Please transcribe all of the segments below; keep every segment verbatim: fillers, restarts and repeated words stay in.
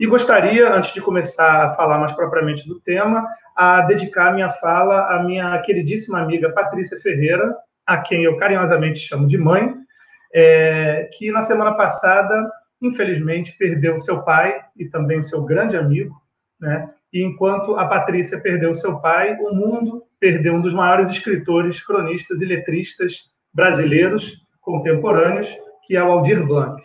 E gostaria, antes de começar a falar mais propriamente do tema, a dedicar minha fala à minha queridíssima amiga Patrícia Ferreira, a quem eu carinhosamente chamo de mãe, é, que na semana passada, infelizmente, perdeu seu pai e também o seu grande amigo, né? E enquanto a Patrícia perdeu seu pai, o mundo perdeu um dos maiores escritores, cronistas e letristas brasileiros contemporâneos, que é o Aldir Blanc.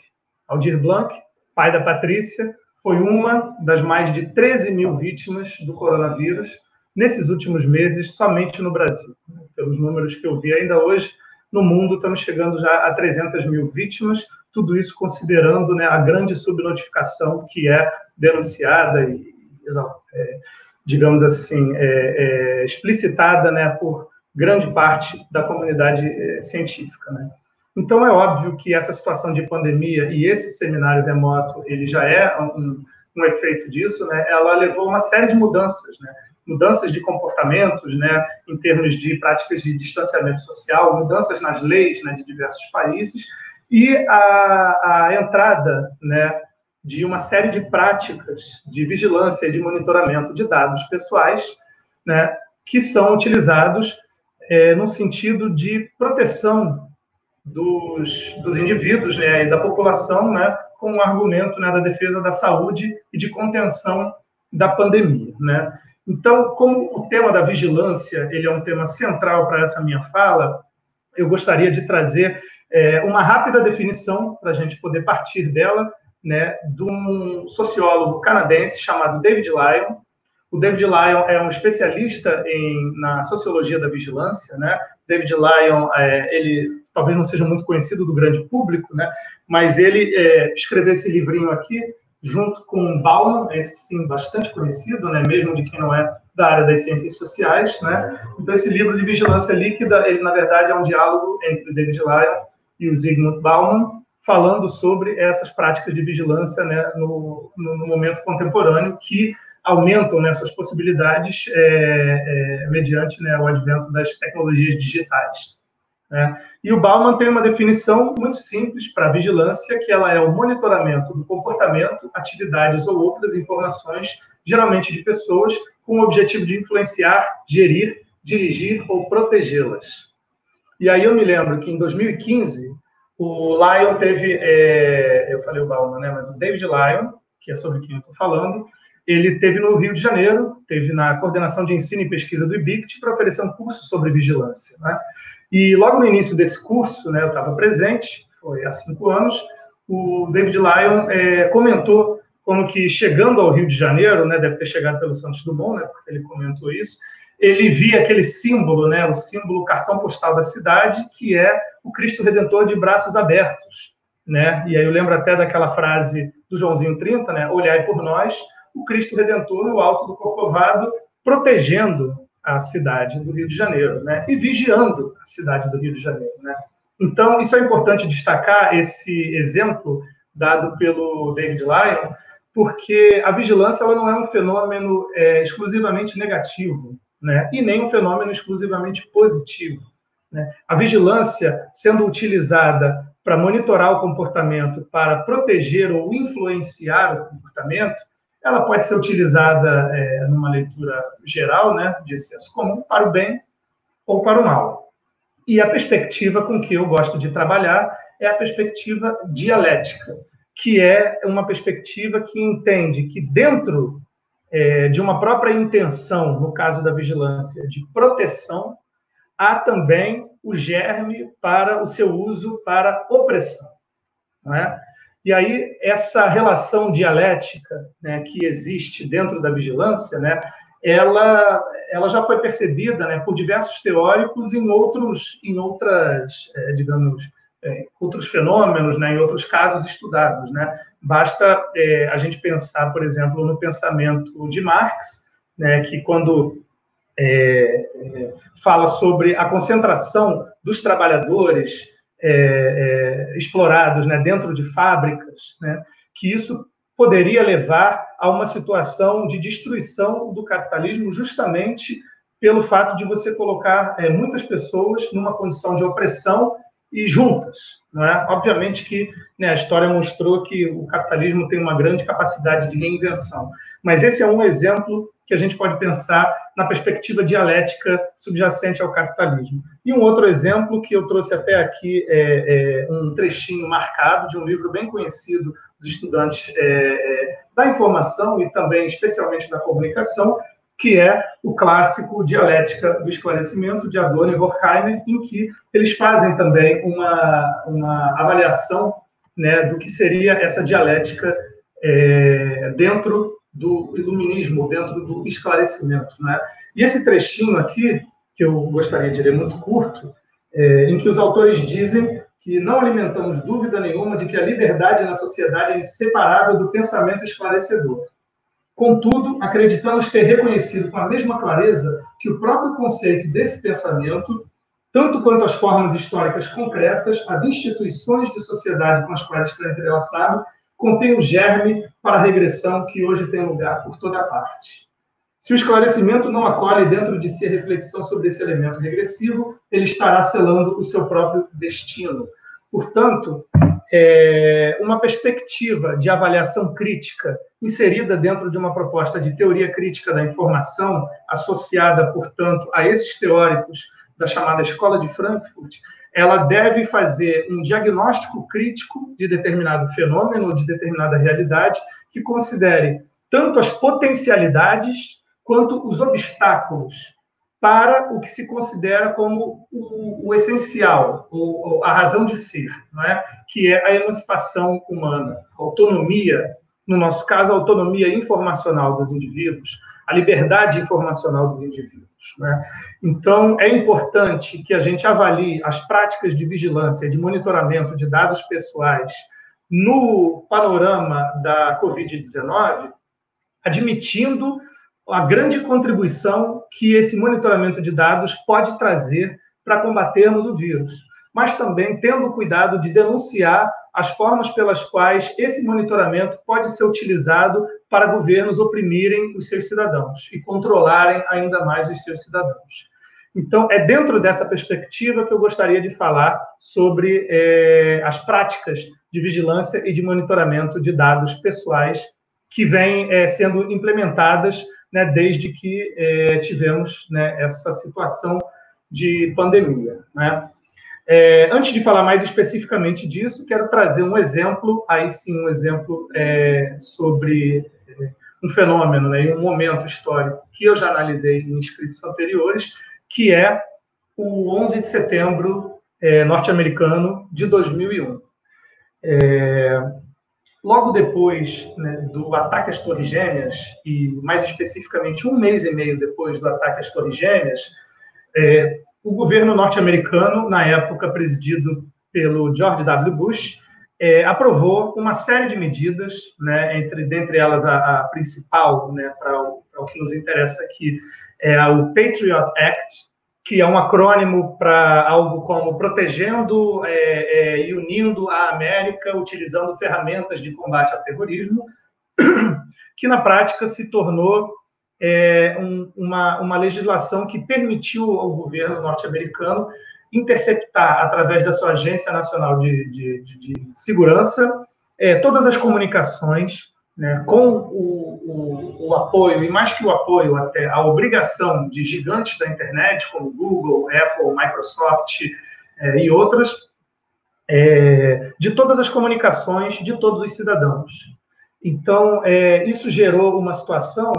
Aldir Blanc, pai da Patrícia, foi uma das mais de treze mil vítimas do coronavírus nesses últimos meses, somente no Brasil. Pelos números que eu vi ainda hoje, no mundo estamos chegando já a trezentas mil vítimas, tudo isso considerando, né, a grande subnotificação que é denunciada e, é, digamos assim, é, é, explicitada, né, por grande parte da comunidade é, científica, né? Então, é óbvio que essa situação de pandemia e esse seminário remoto, ele já é um, um efeito disso, né? Ela levou uma série de mudanças, né? Mudanças de comportamentos, né? Em termos de práticas de distanciamento social, mudanças nas leis, né, de diversos países, e a, a entrada, né, de uma série de práticas de vigilância e de monitoramento de dados pessoais, né, que são utilizados é, no sentido de proteção Dos, dos indivíduos, né, e da população, né, com o argumento, né, da defesa da saúde e de contenção da pandemia, né? Então, como o tema da vigilância ele é um tema central para essa minha fala, eu gostaria de trazer é, uma rápida definição para a gente poder partir dela, né, de um sociólogo canadense chamado David Lyon. O David Lyon é um especialista em, na sociologia da vigilância, né? David Lyon, é, ele talvez não seja muito conhecido do grande público, né? Mas ele é, escreveu esse livrinho aqui, junto com Bauman, esse sim, bastante conhecido, né? Mesmo de quem não é da área das ciências sociais, né? Então, esse livro de Vigilância Líquida, ele, na verdade, é um diálogo entre David Lyon e o Zygmunt Bauman, falando sobre essas práticas de vigilância, né, no, no, no momento contemporâneo, que aumentam, né, suas possibilidades é, é, mediante, né, o advento das tecnologias digitais. É. E o Bauman tem uma definição muito simples para a vigilância, que ela é o monitoramento do comportamento, atividades ou outras informações, geralmente de pessoas, com o objetivo de influenciar, gerir, dirigir ou protegê-las. E aí eu me lembro que em dois mil e quinze, o Lyon teve, é, eu falei o Bauman, né, mas o David Lyon, que é sobre quem eu estou falando, ele teve no Rio de Janeiro, teve na coordenação de ensino e pesquisa do I B I C T para oferecer um curso sobre vigilância, né? E logo no início desse curso, né, eu estava presente, foi há cinco anos, o David Lyon é, comentou como que, chegando ao Rio de Janeiro, né, deve ter chegado pelo Santos Dumont, né, porque ele comentou isso, ele via aquele símbolo, né, o símbolo cartão postal da cidade, que é o Cristo Redentor de braços abertos, né? E aí eu lembro até daquela frase do Joãozinho trinta, né, olhai por nós, o Cristo Redentor no alto do Corcovado, protegendo a cidade do Rio de Janeiro, né? E vigiando a cidade do Rio de Janeiro, né? Então, isso é importante destacar, esse exemplo dado pelo David Lyon, porque a vigilância ela não é um fenômeno é, exclusivamente negativo, né? E nem um fenômeno exclusivamente positivo, né? A vigilância, sendo utilizada para monitorar o comportamento, para proteger ou influenciar o comportamento, ela pode ser utilizada é, numa leitura geral, né, de senso comum, para o bem ou para o mal. E a perspectiva com que eu gosto de trabalhar é a perspectiva dialética, que é uma perspectiva que entende que dentro é, de uma própria intenção, no caso da vigilância, de proteção, há também o germe para o seu uso para opressão, não é? E aí, essa relação dialética, né, que existe dentro da vigilância, né, ela, ela já foi percebida, né, por diversos teóricos em outros, em outras, é, digamos, é, outros fenômenos, né, em outros casos estudados, né? Basta é, a gente pensar, por exemplo, no pensamento de Marx, né, que quando é, é, fala sobre a concentração dos trabalhadores É, é, explorados, né, dentro de fábricas, né, que isso poderia levar a uma situação de destruição do capitalismo justamente pelo fato de você colocar é, muitas pessoas numa condição de opressão e juntas. Não é? Obviamente que, né, a história mostrou que o capitalismo tem uma grande capacidade de reinvenção, mas esse é um exemplo que a gente pode pensar na perspectiva dialética subjacente ao capitalismo. E um outro exemplo que eu trouxe até aqui é, é um trechinho marcado de um livro bem conhecido dos estudantes é, é, da informação e também especialmente da comunicação, que é o clássico Dialética do Esclarecimento, de Adorno e Horkheimer, em que eles fazem também uma, uma avaliação, né, do que seria essa dialética é, dentro do iluminismo, dentro do esclarecimento. Né? E esse trechinho aqui, que eu gostaria de ler, muito curto, é, em que os autores dizem que não alimentamos dúvida nenhuma de que a liberdade na sociedade é inseparável do pensamento esclarecedor. Contudo, acreditamos ter reconhecido com a mesma clareza que o próprio conceito desse pensamento, tanto quanto as formas históricas concretas, as instituições de sociedade com as quais está entrelaçado, contém o germe para a regressão que hoje tem lugar por toda parte. Se o esclarecimento não acolhe dentro de si a reflexão sobre esse elemento regressivo, ele estará selando o seu próprio destino. Portanto, é uma perspectiva de avaliação crítica inserida dentro de uma proposta de teoria crítica da informação, associada, portanto, a esses teóricos da chamada Escola de Frankfurt, ela deve fazer um diagnóstico crítico de determinado fenômeno ou de determinada realidade que considere tanto as potencialidades quanto os obstáculos para o que se considera como o, o essencial, o, a razão de ser, não é? Que é a emancipação humana, a autonomia, no nosso caso, a autonomia informacional dos indivíduos, a liberdade informacional dos indivíduos. Né? Então, é importante que a gente avalie as práticas de vigilância e de monitoramento de dados pessoais no panorama da covid dezenove, admitindo a grande contribuição que esse monitoramento de dados pode trazer para combatermos o vírus, mas também tendo cuidado de denunciar as formas pelas quais esse monitoramento pode ser utilizado para governos oprimirem os seus cidadãos e controlarem ainda mais os seus cidadãos. Então, é dentro dessa perspectiva que eu gostaria de falar sobre eh, as práticas de vigilância e de monitoramento de dados pessoais que vêm eh, sendo implementadas, né, desde que eh, tivemos, né, essa situação de pandemia, né? É, antes de falar mais especificamente disso, quero trazer um exemplo, aí sim, um exemplo é, sobre é, um fenômeno, né, um momento histórico que eu já analisei em escritos anteriores, que é o onze de setembro é, norte-americano de dois mil e um. É, logo depois, né, do ataque às Torres Gêmeas, e mais especificamente um mês e meio depois do ataque às Torres Gêmeas, é, o governo norte-americano, na época presidido pelo George W. Bush, é, aprovou uma série de medidas, né, entre, dentre elas a, a principal, né, para o, o que nos interessa aqui, é o Patriot Act, que é um acrônimo para algo como protegendo é, é, e unindo a América, utilizando ferramentas de combate ao terrorismo, que na prática se tornou É um, uma, uma legislação que permitiu ao governo norte-americano interceptar, através da sua Agência Nacional de, de, de, de Segurança, é, todas as comunicações, né, com o, o, o apoio, e mais que o apoio, até a obrigação de gigantes da internet, como Google, Apple, Microsoft é, e outras, é, de todas as comunicações de todos os cidadãos. Então, é, isso gerou uma situação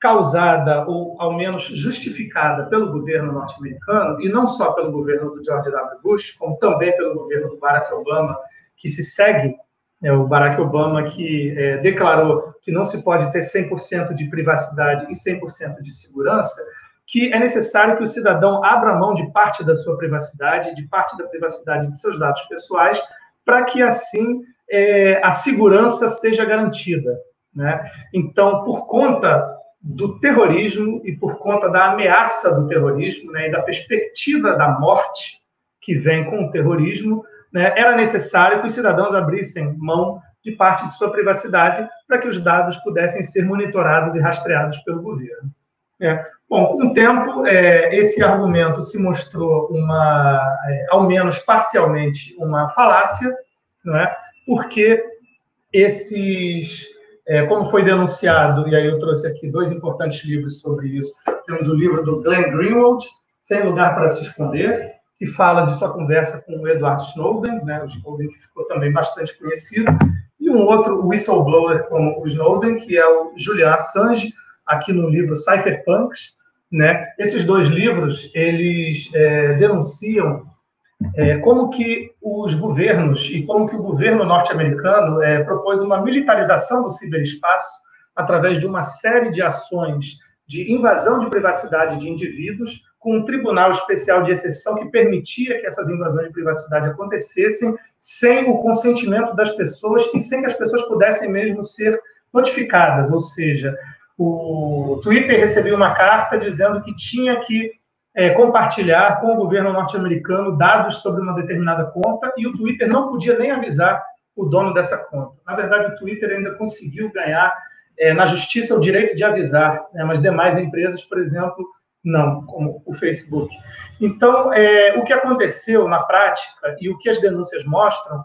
causada, ou ao menos justificada, pelo governo norte-americano, e não só pelo governo do George W. Bush, como também pelo governo do Barack Obama, que se segue, né, o Barack Obama que é, declarou que não se pode ter cem por cento de privacidade e cem por cento de segurança, que é necessário que o cidadão abra mão de parte da sua privacidade, de parte da privacidade de seus dados pessoais, para que assim é, a segurança seja garantida, né? Então, por conta do terrorismo e por conta da ameaça do terrorismo, né, e da perspectiva da morte que vem com o terrorismo, né, era necessário que os cidadãos abrissem mão de parte de sua privacidade para que os dados pudessem ser monitorados e rastreados pelo governo. É. Bom, com o tempo, é, esse argumento se mostrou, uma, é, ao menos parcialmente, uma falácia, não é? Porque esses, é, como foi denunciado, e aí eu trouxe aqui dois importantes livros sobre isso, temos o livro do Glenn Greenwald, Sem Lugar para se Esconder, que fala de sua conversa com o Edward Snowden, né, o Snowden que ficou também bastante conhecido, e um outro whistleblower como o Snowden, que é o Julian Assange, aqui no livro Cipherpunks, né? Esses dois livros, eles é, denunciam é, como que os governos e como que o governo norte-americano é, propôs uma militarização do ciberespaço através de uma série de ações de invasão de privacidade de indivíduos, com um tribunal especial de exceção que permitia que essas invasões de privacidade acontecessem sem o consentimento das pessoas e sem que as pessoas pudessem mesmo ser notificadas, ou seja, o Twitter recebeu uma carta dizendo que tinha que é, compartilhar com o governo norte-americano dados sobre uma determinada conta e o Twitter não podia nem avisar o dono dessa conta. Na verdade, o Twitter ainda conseguiu ganhar é, na justiça o direito de avisar, né, mas demais empresas, por exemplo, não, como o Facebook. Então, é, o que aconteceu na prática e o que as denúncias mostram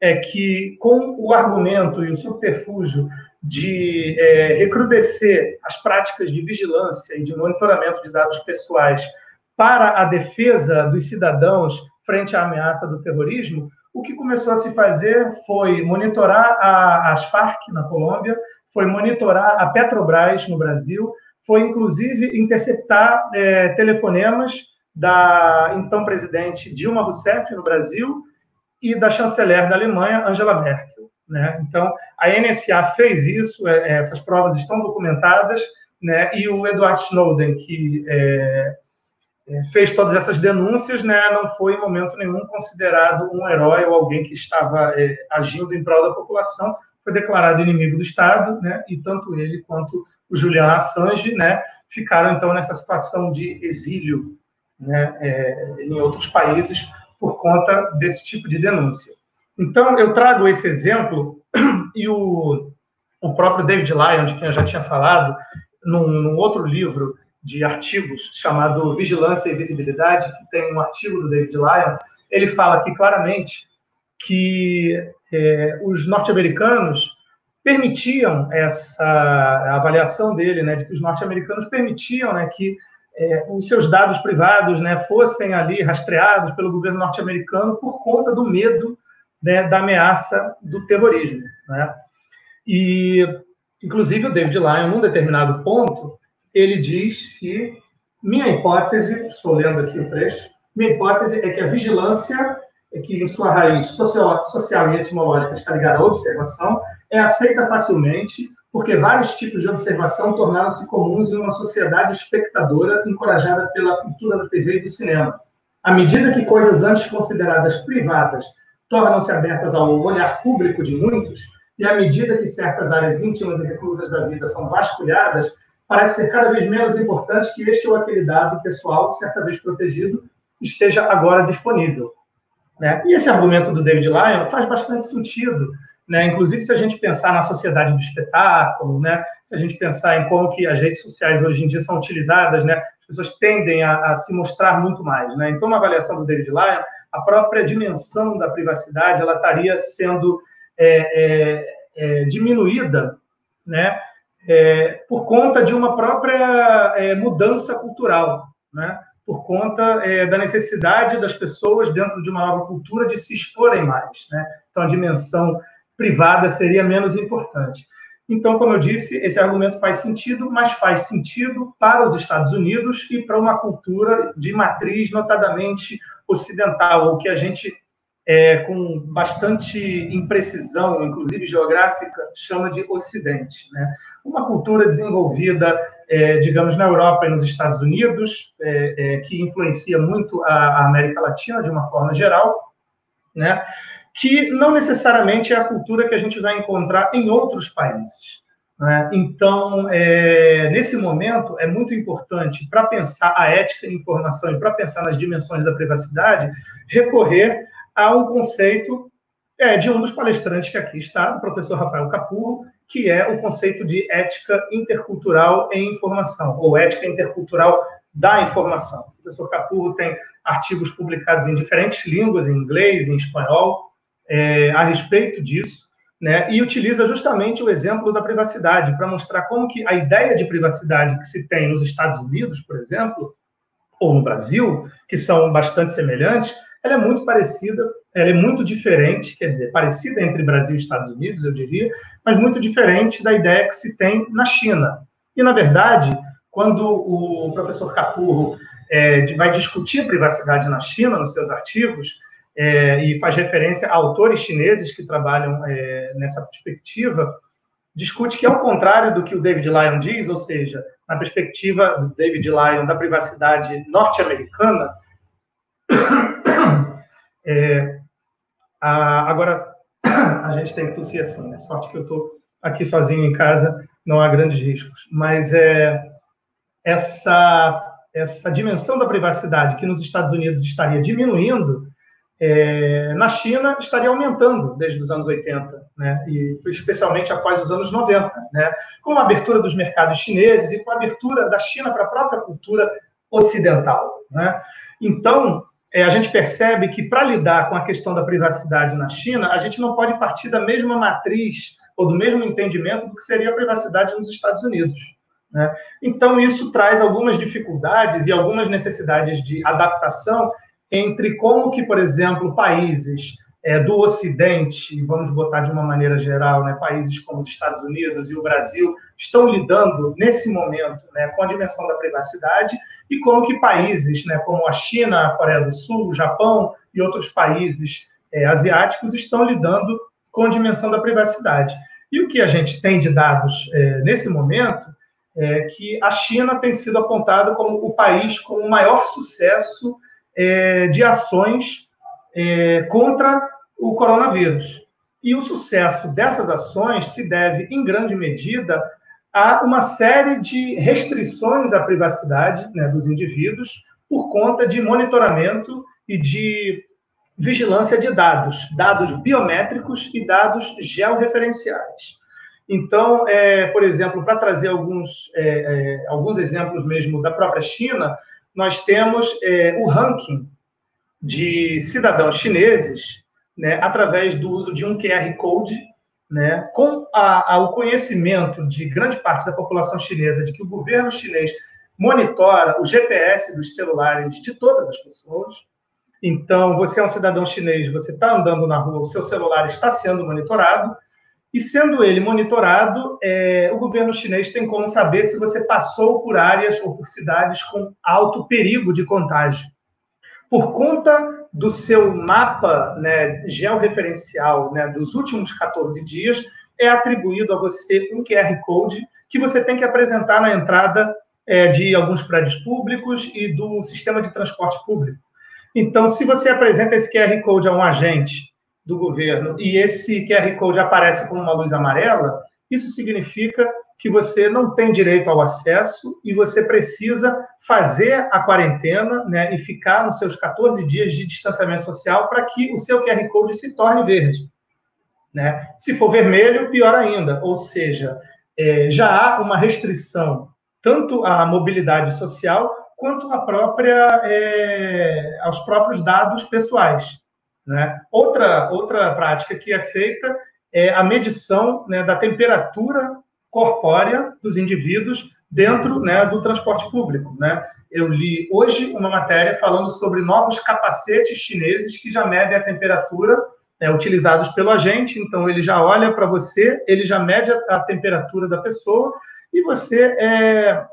é que, com o argumento e o subterfúgio de é, recrudescer as práticas de vigilância e de monitoramento de dados pessoais para a defesa dos cidadãos frente à ameaça do terrorismo, o que começou a se fazer foi monitorar a, as FARC na Colômbia, foi monitorar a Petrobras no Brasil, foi, inclusive, interceptar é, telefonemas da então presidente Dilma Rousseff no Brasil e da chanceler da Alemanha, Angela Merkel. Né? Então, a N S A fez isso, é, essas provas estão documentadas, né? E o Edward Snowden, que é, fez todas essas denúncias, né? Não foi em momento nenhum considerado um herói ou alguém que estava é, agindo em prol da população, foi declarado inimigo do Estado, né? E tanto ele quanto o Julian Assange, né? Ficaram, então, nessa situação de exílio, né? É, em outros países por conta desse tipo de denúncia. Então, eu trago esse exemplo, e o, o próprio David Lyon, de quem eu já tinha falado, num, num outro livro de artigos chamado Vigilância e Visibilidade, que tem um artigo do David Lyon, ele fala aqui claramente que é, os norte-americanos permitiam essa a avaliação dele, né, de que os norte-americanos permitiam, né, que É, os seus dados privados, né, fossem ali rastreados pelo governo norte-americano por conta do medo, né, da ameaça do terrorismo. Né? E, inclusive, o David Lyon, num determinado ponto, ele diz que minha hipótese, estou lendo aqui o trecho, minha hipótese é que a vigilância, é que em sua raiz social, social e etimológica está ligada à observação, é aceita facilmente, porque vários tipos de observação tornaram-se comuns em uma sociedade espectadora encorajada pela cultura da T V e do cinema. À medida que coisas antes consideradas privadas tornam-se abertas ao olhar público de muitos, e à medida que certas áreas íntimas e reclusas da vida são vasculhadas, parece ser cada vez menos importante que este ou aquele dado pessoal, certa vez protegido, esteja agora disponível. Né? E esse argumento do David Lyon faz bastante sentido, né? Inclusive, se a gente pensar na sociedade do espetáculo, né? Se a gente pensar em como que as redes sociais hoje em dia são utilizadas, né? As pessoas tendem a, a se mostrar muito mais. Né? Então, na avaliação do David Lyon, a própria dimensão da privacidade ela estaria sendo é, é, é, diminuída, né? É, por conta de uma própria é, mudança cultural, né? Por conta é, da necessidade das pessoas, dentro de uma nova cultura, de se exporem mais. Né? Então, a dimensão privada seria menos importante. Então, como eu disse, esse argumento faz sentido, mas faz sentido para os Estados Unidos e para uma cultura de matriz notadamente ocidental, o que a gente, é, com bastante imprecisão, inclusive geográfica, chama de Ocidente. Né? Uma cultura desenvolvida, é, digamos, na Europa e nos Estados Unidos, é, é, que influencia muito a, a América Latina de uma forma geral, né? Que não necessariamente é a cultura que a gente vai encontrar em outros países. Né? Então, é, nesse momento, é muito importante, para pensar a ética e informação e para pensar nas dimensões da privacidade, recorrer a um conceito é, de um dos palestrantes que aqui está, o professor Rafael Capurro, que é o conceito de ética intercultural em informação, ou ética intercultural da informação. O professor Capurro tem artigos publicados em diferentes línguas, em inglês, em espanhol, é, a respeito disso, né? E utiliza justamente o exemplo da privacidade para mostrar como que a ideia de privacidade que se tem nos Estados Unidos, por exemplo, ou no Brasil, que são bastante semelhantes, ela é muito parecida, ela é muito diferente, quer dizer, parecida entre Brasil e Estados Unidos, eu diria, mas muito diferente da ideia que se tem na China. E, na verdade, quando o professor Capurro é, vai discutir a privacidade na China nos seus artigos, é, e faz referência a autores chineses que trabalham é, nessa perspectiva, discute que, ao contrário do que o David Lyon diz, ou seja, na perspectiva do David Lyon da privacidade norte-americana, É, a, agora a gente tem que tossir assim, né? Sorte que eu estou aqui sozinho em casa, não há grandes riscos, mas é, essa, essa dimensão da privacidade que nos Estados Unidos estaria diminuindo, é, na China estaria aumentando desde os anos oitenta, né? E especialmente após os anos noventa, né? Com a abertura dos mercados chineses e com a abertura da China para a própria cultura ocidental, né? Então, É, a gente percebe que, para lidar com a questão da privacidade na China, a gente não pode partir da mesma matriz ou do mesmo entendimento do que seria a privacidade nos Estados Unidos, né? Então, isso traz algumas dificuldades e algumas necessidades de adaptação entre como que, por exemplo, países é, do Ocidente, vamos botar de uma maneira geral, né, países como os Estados Unidos e o Brasil, estão lidando, nesse momento, né, com a dimensão da privacidade, e como que países, né, como a China, a Coreia do Sul, o Japão e outros países é, asiáticos estão lidando com a dimensão da privacidade. E o que a gente tem de dados é, nesse momento é que a China tem sido apontada como o país com o maior sucesso é, de ações é, contra o coronavírus. E o sucesso dessas ações se deve, em grande medida, há uma série de restrições à privacidade, né, dos indivíduos por conta de monitoramento e de vigilância de dados, dados biométricos e dados georreferenciais. Então, é, por exemplo, para trazer alguns, é, é, alguns exemplos mesmo da própria China, nós temos é, o ranking de cidadãos chineses, né, através do uso de um Q R Code, né, com a, a, o conhecimento de grande parte da população chinesa de que o governo chinês monitora o G P S dos celulares de todas as pessoas. Então, você é um cidadão chinês, você está andando na rua, o seu celular está sendo monitorado, e sendo ele monitorado, é, o governo chinês tem como saber se você passou por áreas ou por cidades com alto perigo de contágio. Por conta do seu mapa, né, georreferencial, né, dos últimos quatorze dias, é atribuído a você um Q R Code que você tem que apresentar na entrada é, de alguns prédios públicos e do sistema de transporte público. Então, se você apresenta esse Q R Code a um agente do governo e esse Q R Code aparece com uma luz amarela, isso significa que você não tem direito ao acesso e você precisa fazer a quarentena, né, e ficar nos seus quatorze dias de distanciamento social para que o seu Q R Code se torne verde, né? Se for vermelho, pior ainda. Ou seja, é, já há uma restrição tanto à mobilidade social quanto à própria, é, aos próprios dados pessoais, né? Outra, outra prática que é feita é a medição, né, da temperatura corpórea dos indivíduos dentro, né, do transporte público, né? Eu li hoje uma matéria falando sobre novos capacetes chineses que já medem a temperatura, né, utilizados pelo agente. Então, ele já olha para você, ele já mede a temperatura da pessoa e você, é...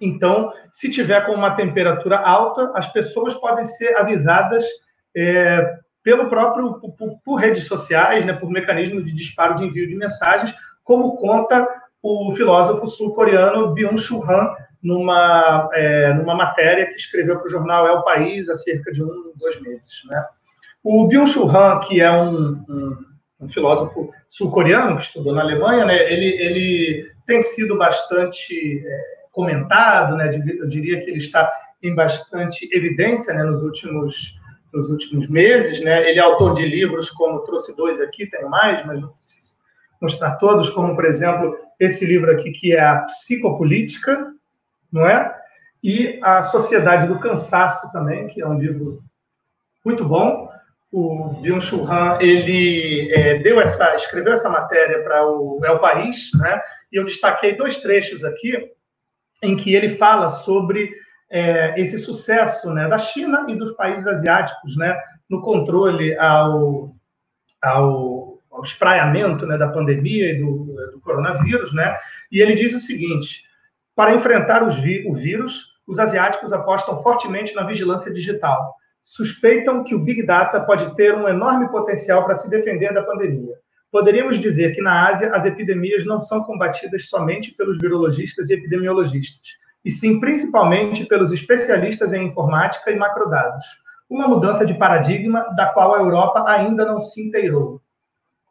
então, se tiver com uma temperatura alta, as pessoas podem ser avisadas é, pelo próprio, por, por redes sociais, né, por mecanismo de disparo de envio de mensagens, como conta o filósofo sul-coreano Byung-Chul Han, numa, é, numa matéria que escreveu para o jornal El País há cerca de um, dois meses, né? O Byung-Chul Han, que é um, um, um filósofo sul-coreano que estudou na Alemanha, né, ele, ele tem sido bastante é, comentado, né, eu diria que ele está em bastante evidência, né, nos, últimos, nos últimos meses, né? Ele é autor de livros como Trouxe Dois Aqui, tem mais, mas não preciso mostrar todos, como, por exemplo, esse livro aqui, que é a Psicopolítica, não é? E a Sociedade do Cansaço também, que é um livro muito bom. O Byung-Chul Han, ele é, deu essa, escreveu essa matéria para o El País, né? E eu destaquei dois trechos aqui em que ele fala sobre é, esse sucesso, né, da China e dos países asiáticos, né, no controle ao, ao, ao espraiamento, né, da pandemia e do, do coronavírus, né? E ele diz o seguinte: para enfrentar os vi- o vírus, os asiáticos apostam fortemente na vigilância digital. Suspeitam que o Big Data pode ter um enorme potencial para se defender da pandemia. Poderíamos dizer que na Ásia as epidemias não são combatidas somente pelos virologistas e epidemiologistas, e sim principalmente pelos especialistas em informática e macrodados. Uma mudança de paradigma da qual a Europa ainda não se inteirou.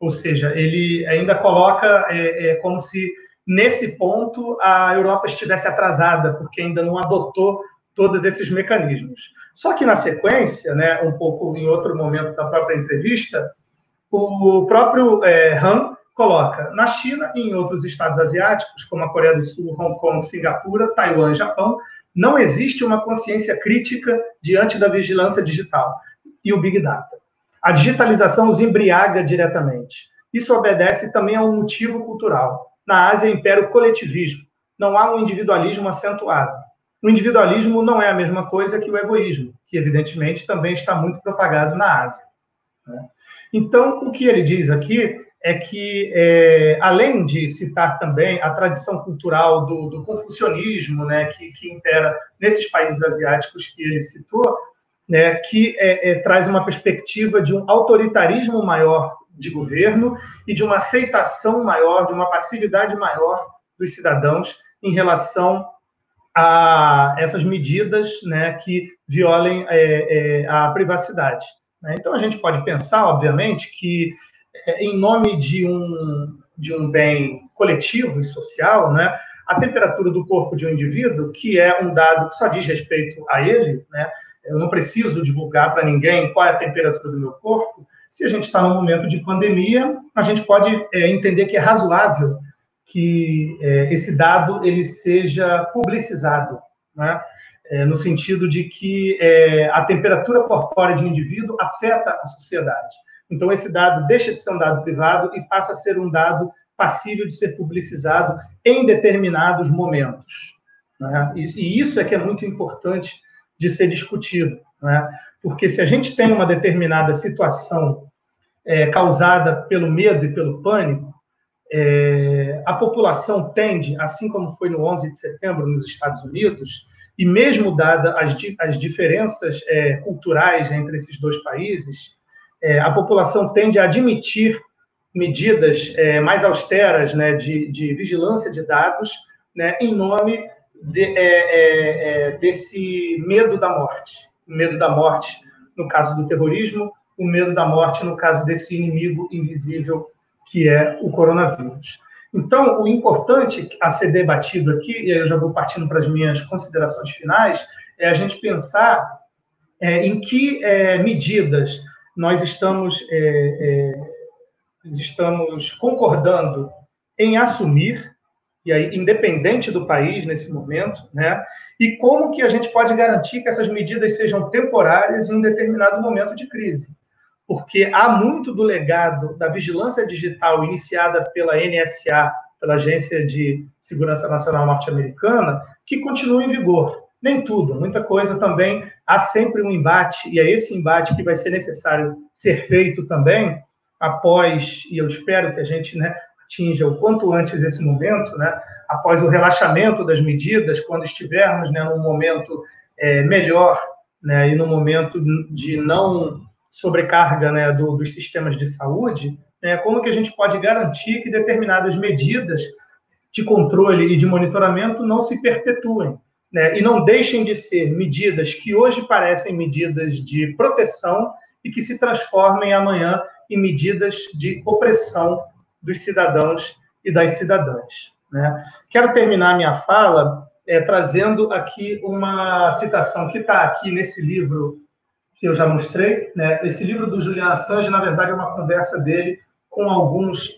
Ou seja, ele ainda coloca é, é, como se, nesse ponto, a Europa estivesse atrasada, porque ainda não adotou todos esses mecanismos. Só que, na sequência, né, um pouco em outro momento da própria entrevista, o próprio é, Han coloca: na China e em outros estados asiáticos, como a Coreia do Sul, Hong Kong, Singapura, Taiwan e Japão, não existe uma consciência crítica diante da vigilância digital e o Big Data. A digitalização os embriaga diretamente. Isso obedece também a um motivo cultural. Na Ásia impera o coletivismo. Não há um individualismo acentuado. O individualismo não é a mesma coisa que o egoísmo, que, evidentemente, também está muito propagado na Ásia, né? Então, o que ele diz aqui é que, é, além de citar também a tradição cultural do, do confucionismo, né, que, que impera nesses países asiáticos que ele citou, né, que é, é, traz uma perspectiva de um autoritarismo maior de governo e de uma aceitação maior, de uma passividade maior dos cidadãos em relação a essas medidas, né, que violem é, é, a privacidade, né? Então, a gente pode pensar, obviamente, que é, em nome de um, de um bem coletivo e social, né, a temperatura do corpo de um indivíduo, que é um dado que só diz respeito a ele, né, eu não preciso divulgar para ninguém qual é a temperatura do meu corpo. Se a gente está num momento de pandemia, a gente pode é, entender que é razoável que é, esse dado ele seja publicizado, né? É, no sentido de que é, a temperatura corpórea de um indivíduo afeta a sociedade. Então, esse dado deixa de ser um dado privado e passa a ser um dado passível de ser publicizado em determinados momentos, né? E, e isso é que é muito importante de ser discutido, né? Porque se a gente tem uma determinada situação é, causada pelo medo e pelo pânico, É, a população tende, assim como foi no onze de setembro nos Estados Unidos, e mesmo dada as, di- as diferenças é, culturais entre esses dois países, é, a população tende a admitir medidas é, mais austeras, né, de, de vigilância de dados, né, em nome de, é, é, é, desse medo da morte. O medo da morte no caso do terrorismo, o medo da morte no caso desse inimigo invisível que é o coronavírus. Então, o importante a ser debatido aqui, e aí eu já vou partindo para as minhas considerações finais, é a gente pensar é, em que é, medidas nós estamos, é, é, estamos concordando em assumir, e aí, independente do país nesse momento, né? E como que a gente pode garantir que essas medidas sejam temporárias em um determinado momento de crise. Porque há muito do legado da vigilância digital iniciada pela N S A, pela Agência de Segurança Nacional Norte-Americana, que continua em vigor. Nem tudo, muita coisa também. Há sempre um embate, e é esse embate que vai ser necessário ser feito também, após, e eu espero que a gente, né, atinja o quanto antes esse momento, né, após o relaxamento das medidas, quando estivermos, né, num momento é, melhor, né, e num momento de não sobrecarga, né, do, dos sistemas de saúde, né, como que a gente pode garantir que determinadas medidas de controle e de monitoramento não se perpetuem, né, e não deixem de ser medidas que hoje parecem medidas de proteção e que se transformem amanhã em medidas de opressão dos cidadãos e das cidadãs, né? Quero terminar minha fala é, trazendo aqui uma citação que está aqui nesse livro que eu já mostrei, né? Esse livro do Julian Assange, na verdade, é uma conversa dele com alguns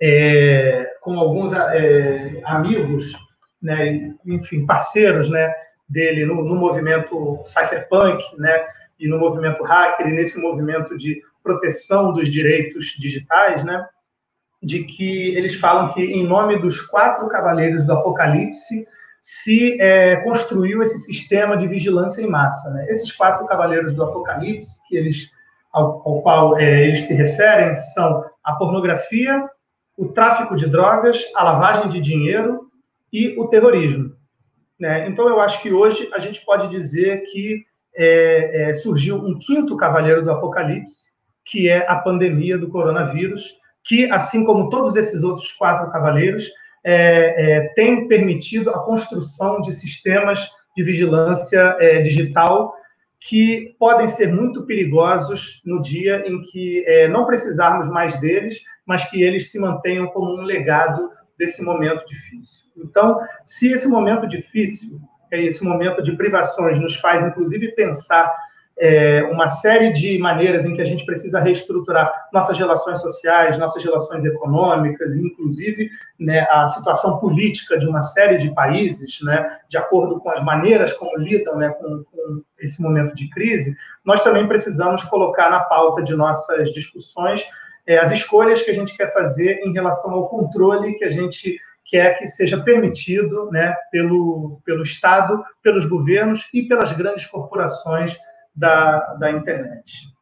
é, com alguns é, amigos, né, enfim, parceiros, né, dele no, no movimento cypherpunk, né, e no movimento hacker, e nesse movimento de proteção dos direitos digitais, né, de que eles falam que, em nome dos quatro cavaleiros do apocalipse, se é, construiu esse sistema de vigilância em massa. Né? Esses quatro cavaleiros do apocalipse, que eles, ao, ao qual é, eles se referem, são a pornografia, o tráfico de drogas, a lavagem de dinheiro e o terrorismo. Né? Então, eu acho que hoje a gente pode dizer que é, é, surgiu um quinto cavaleiro do apocalipse, que é a pandemia do coronavírus, que, assim como todos esses outros quatro cavaleiros, é, é, tem permitido a construção de sistemas de vigilância é, digital que podem ser muito perigosos no dia em que é, não precisarmos mais deles, mas que eles se mantenham como um legado desse momento difícil. Então, se esse momento difícil, esse momento de privações, nos faz, inclusive, pensar é, uma série de maneiras em que a gente precisa reestruturar nossas relações sociais, nossas relações econômicas, inclusive, né, a situação política de uma série de países, né, de acordo com as maneiras como lidam, né, com, com esse momento de crise, nós também precisamos colocar na pauta de nossas discussões é, as escolhas que a gente quer fazer em relação ao controle que a gente quer que seja permitido, né, pelo, pelo Estado, pelos governos e pelas grandes corporações da, da internet.